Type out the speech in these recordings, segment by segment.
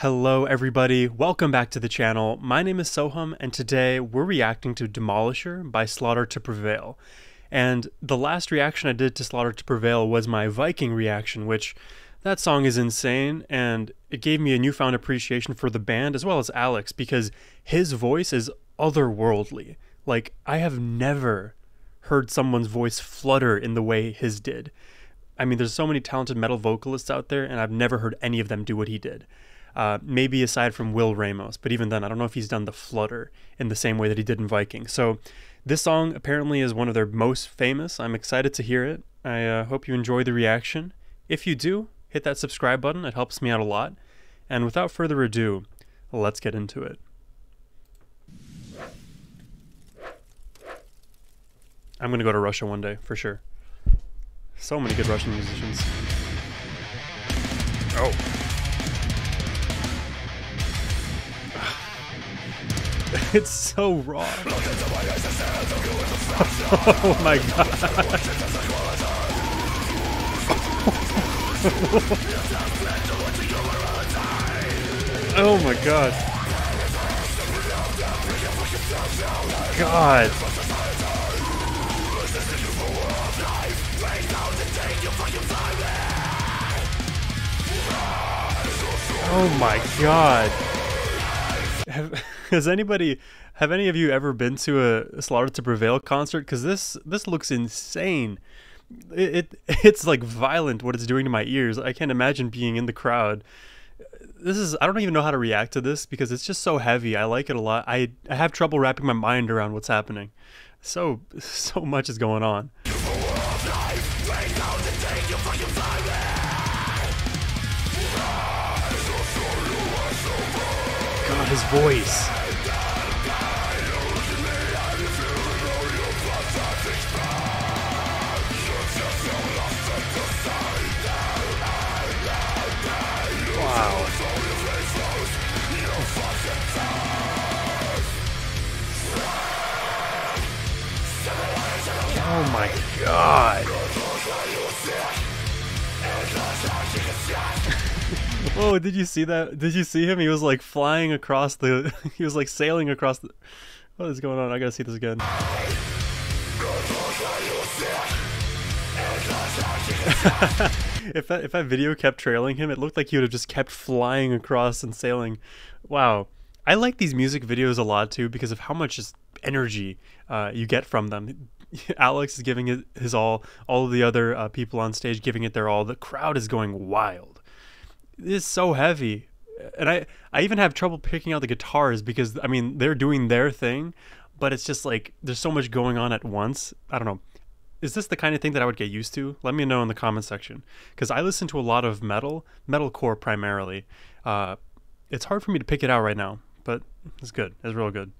Hello everybody, welcome back to the channel. My name is Soham and today we're reacting to Demolisher by Slaughter to Prevail. And the last reaction I did to Slaughter to Prevail was my Viking reaction, which that song is insane and it gave me a newfound appreciation for the band as well as Alex because his voice is otherworldly. Like, I have never heard someone's voice flutter in the way his did. I mean, there's so many talented metal vocalists out there and I've never heard any of them do what he did. Maybe aside from Will Ramos, but even then, I don't know if he's done the flutter in the same way that he did in Viking. So this song apparently is one of their most famous. I'm excited to hear it. I hope you enjoy the reaction. If you do, hit that subscribe button. It helps me out a lot. And without further ado, let's get into it. I'm going to go to Russia one day, for sure. So many good Russian musicians. Oh. It's so raw. Oh my god. Oh my god. God. Oh my god. Have any of you ever been to a Slaughter to Prevail concert? Because this looks insane. It's like violent what it's doing to my ears. I can't imagine being in the crowd. I don't even know how to react to this because it's just so heavy. I like it a lot. I have trouble wrapping my mind around what's happening. So much is going on. God, his voice. Oh my god. Whoa, did you see that? Did you see him? He was like flying across the... He was like sailing across the... What is going on? I gotta see this again. If that video kept trailing him, it looked like he would have just kept flying across and sailing. Wow. I like these music videos a lot too because of how much just energy you get from them. Alex is giving it his all of the other people on stage giving it their all. The crowd is going wild. It's so heavy. And I even have trouble picking out the guitars because, I mean, they're doing their thing, but it's just like there's so much going on at once. I don't know. Is this the kind of thing that I would get used to? Let me know in the comment section because I listen to a lot of metalcore primarily. It's hard for me to pick it out right now, but it's good. It's real good.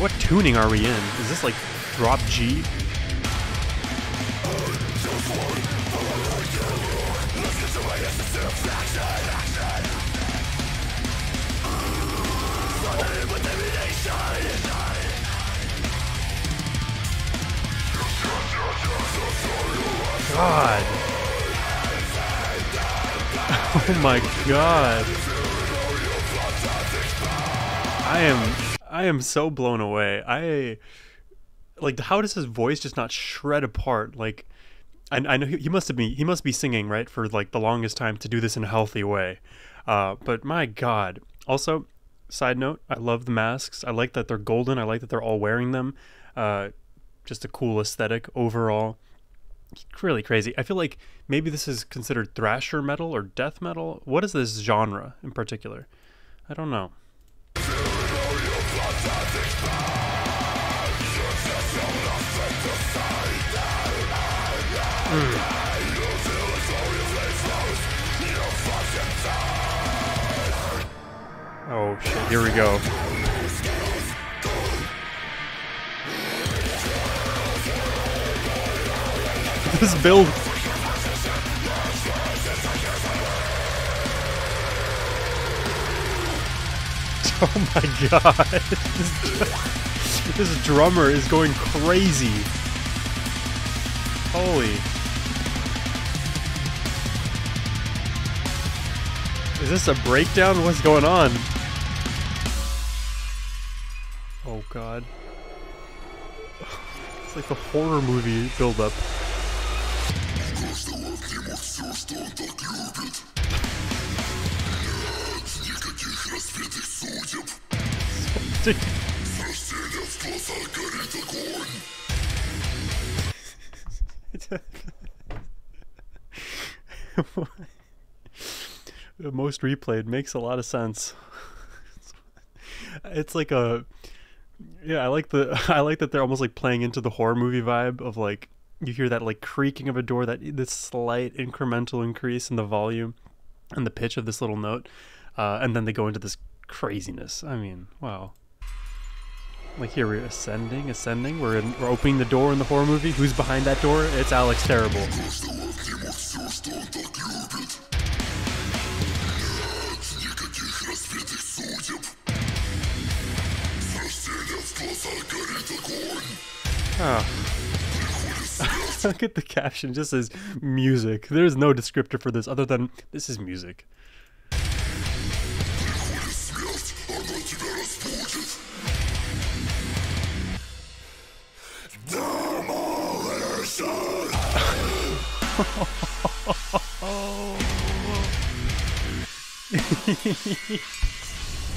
What tuning are we in? Is this like drop G? God. Oh my god. I am so blown away. Like, how does his voice just not shred apart? Like, I know he must be singing, right, for like the longest time to do this in a healthy way. But my god. Also, side note, I love the masks. I like that they're golden. I like that they're all wearing them. Just a cool aesthetic overall. Really crazy. I feel like maybe this is considered thrasher metal or death metal. What is this genre in particular? I don't know. Oh shit, here we go. This build. Oh my god. This drummer is going crazy. Holy. Is this a breakdown? What's going on? Oh god. It's like the horror movie build-up. The most replayed makes a lot of sense. It's like a, yeah, I like that they're almost like playing into the horror movie vibe of like, you hear that like creaking of a door, that this slight incremental increase in the volume and the pitch of this little note, and then they go into this craziness. I mean, wow. Like here we're ascending. We're opening the door in the horror movie. Who's behind that door? It's Alex Terrible. Oh. Look at the caption. It just says music. There's no descriptor for this other than this is music.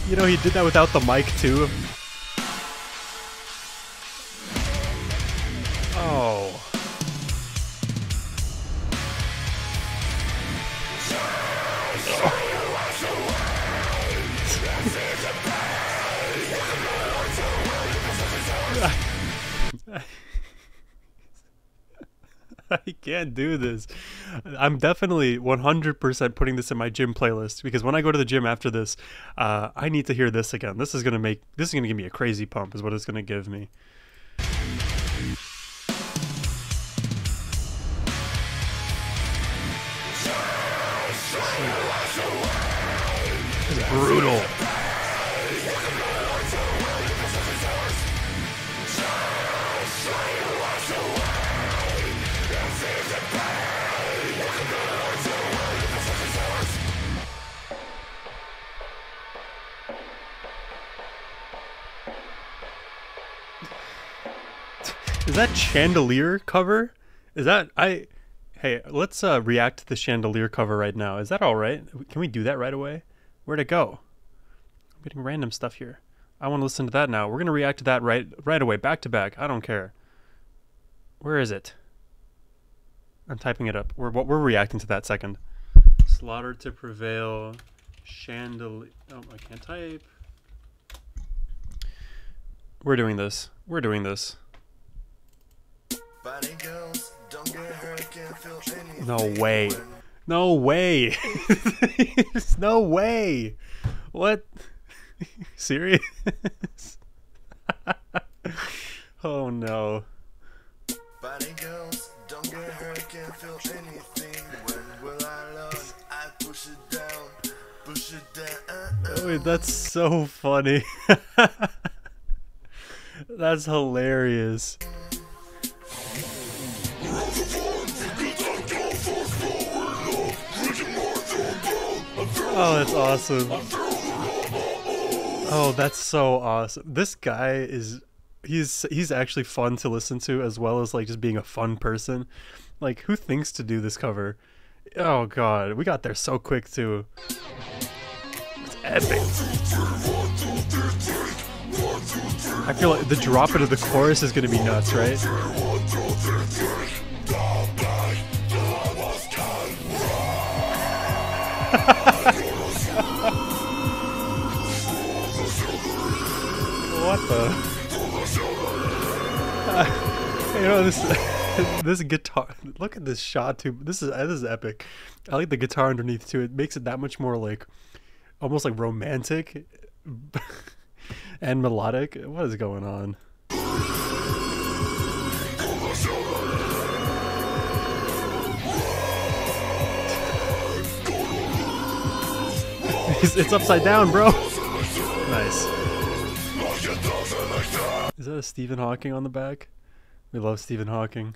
You know, he did that without the mic too. Oh. I can't do this. I'm definitely 100% putting this in my gym playlist, because when I go to the gym after this, I need to hear this again. This is gonna give me a crazy pump, is what it's gonna give me. This is brutal. Is that Chandelier cover? Is that Hey, let's react to the Chandelier cover right now. Is that all right? Can we do that right away? Where'd it go? I'm getting random stuff here. I want to listen to that now. We're gonna react to that right away, back to back. I don't care. Where is it? I'm typing it up. We're reacting to that second. Slaughter to Prevail, Chandelier. Oh, I can't type. We're doing this. We're doing this. No way. No way. There's no way. What? Serious? Oh no. Body girls, don't get hurt, can't feel anything. When will I love? I push it down. Push it down. Wait, that's so funny. That's hilarious. Oh, that's awesome. Oh, that's so awesome. This guy is, he's actually fun to listen to, as well as like just being a fun person. Like, who thinks to do this cover? Oh god, we got there so quick too. It's epic. I feel like the drop into the chorus is gonna be nuts, right? What the? You know, this guitar. Look at this shot too. This is epic. I like the guitar underneath too. It makes it that much more like, almost like romantic, and melodic. What is going on? It's upside down, bro. Nice. Is that a Stephen Hawking on the back? We love Stephen Hawking.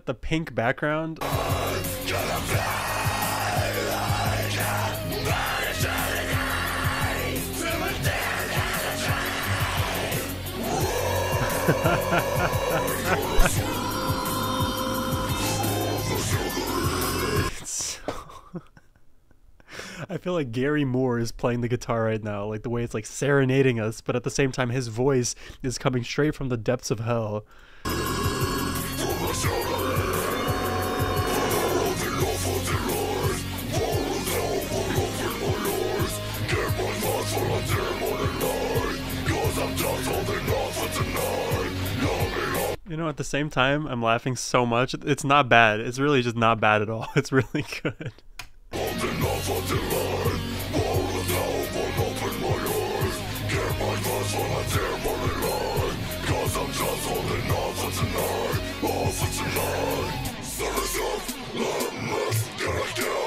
at the pink background. I feel like Gary Moore is playing the guitar right now, like the way it's like serenading us, but at the same time his voice is coming straight from the depths of hell. You know, at the same time, I'm laughing so much. It's not bad. It's really just not bad at all. It's really good.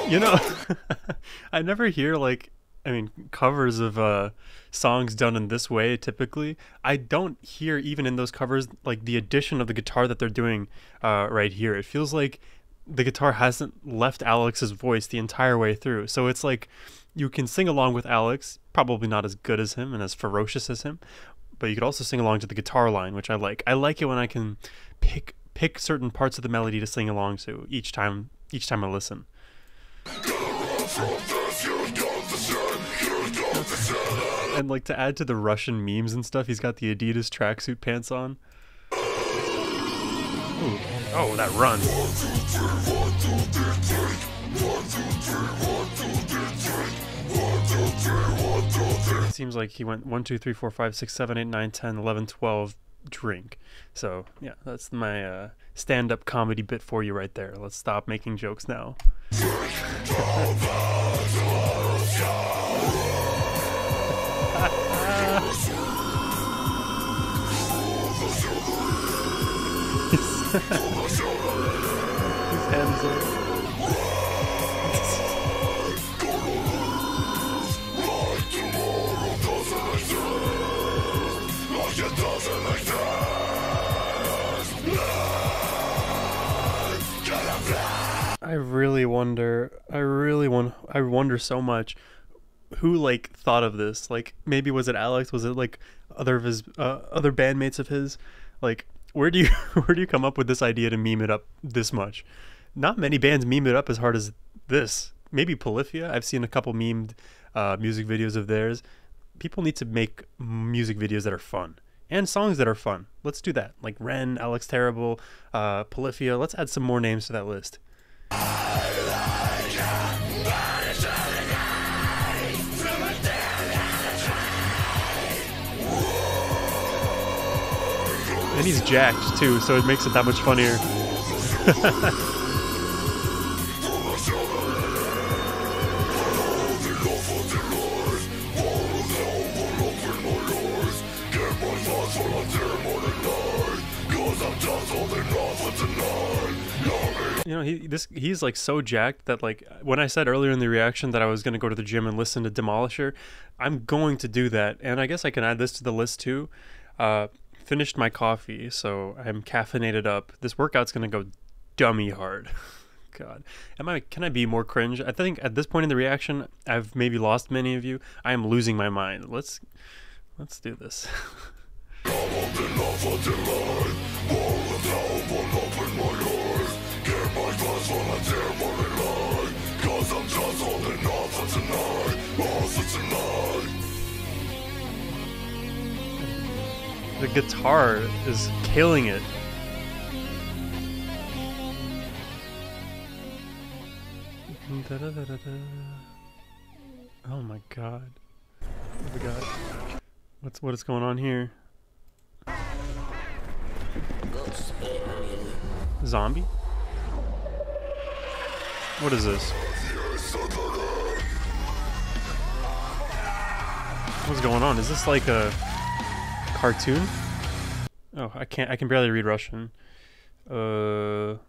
You know, I never hear, like, I mean, covers of songs done in this way, typically. I don't hear, even in those covers, like, the addition of the guitar that they're doing right here. It feels like the guitar hasn't left Alex's voice the entire way through. So it's like, you can sing along with Alex, probably not as good as him and as ferocious as him, but you could also sing along to the guitar line, which I like. I like it when I can pick certain parts of the melody to sing along to each time I listen. And like, to add to the Russian memes and stuff, he's got the Adidas tracksuit pants on. Ooh. Oh, that run. It seems like he went 1, 2, 3, 4, 5, 6, 7, 8, 9, 10, 11, 12, drink. So yeah, that's my stand-up comedy bit for you right there. Let's stop making jokes now. His hands are... I really wonder so much who like thought of this. Like, maybe was it Alex? Was it like other of his other bandmates of his? Like, where do you come up with this idea to meme it up this much? Not many bands meme it up as hard as this. Maybe Polyphia. I've seen a couple memed music videos of theirs. People need to make music videos that are fun and songs that are fun. Let's do that. Like Ren, Alex Terrible, Polyphia. Let's add some more names to that list. And he's jacked too, so it makes it that much funnier. You know, he's like so jacked that, like, when I said earlier in the reaction that I was going to go to the gym and listen to Demolisher, I'm going to do that. And I guess I can add this to the list too. Finished my coffee, so I'm caffeinated up. This workout's going to go dummy hard. God, can I be more cringe? I think at this point in the reaction, I've maybe lost many of you. I am losing my mind. Let's do this. The guitar is killing it. Oh my God. What do we got? What is going on here? Zombie? What is this? What's going on? Is this like a cartoon? Oh, I can barely read Russian. What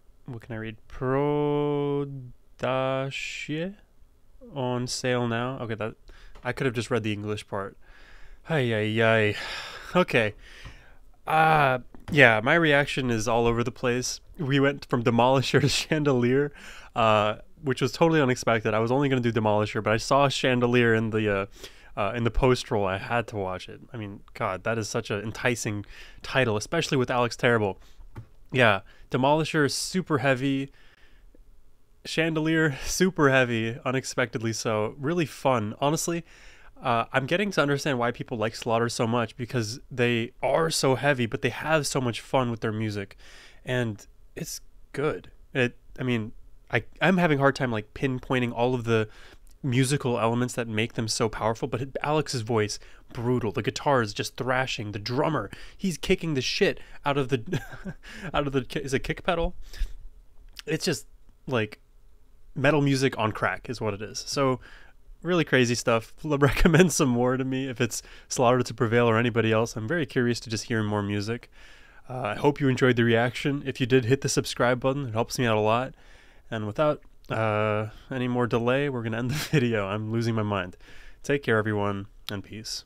can I read? Prodashye on sale now. Okay, that I could have just read the English part. Ay ay ay. Okay. Yeah, my reaction is all over the place. we went from Demolisher to Chandelier, which was totally unexpected. I was only going to do Demolisher, but I saw Chandelier in the post roll. I had to watch it. I mean, God, that is such an enticing title, especially with Alex Terrible. Yeah, Demolisher is super heavy. Chandelier, super heavy, unexpectedly so. Really fun. Honestly, I'm getting to understand why people like Slaughter so much, because they are so heavy, but they have so much fun with their music. And it's good. I mean, I'm having a hard time like pinpointing all of the musical elements that make them so powerful, but Alex's voice, brutal. The guitar is just thrashing. The drummer, he's kicking the shit out of the is it kick pedal? It's just like metal music on crack is what it is. So really crazy stuff. Recommend some more to me if it's Slaughter to Prevail or anybody else. I'm very curious to just hear more music. I hope you enjoyed the reaction. If you did, hit the subscribe button. It helps me out a lot. And without any more delay, we're gonna end the video. I'm losing my mind. Take care, everyone, and peace.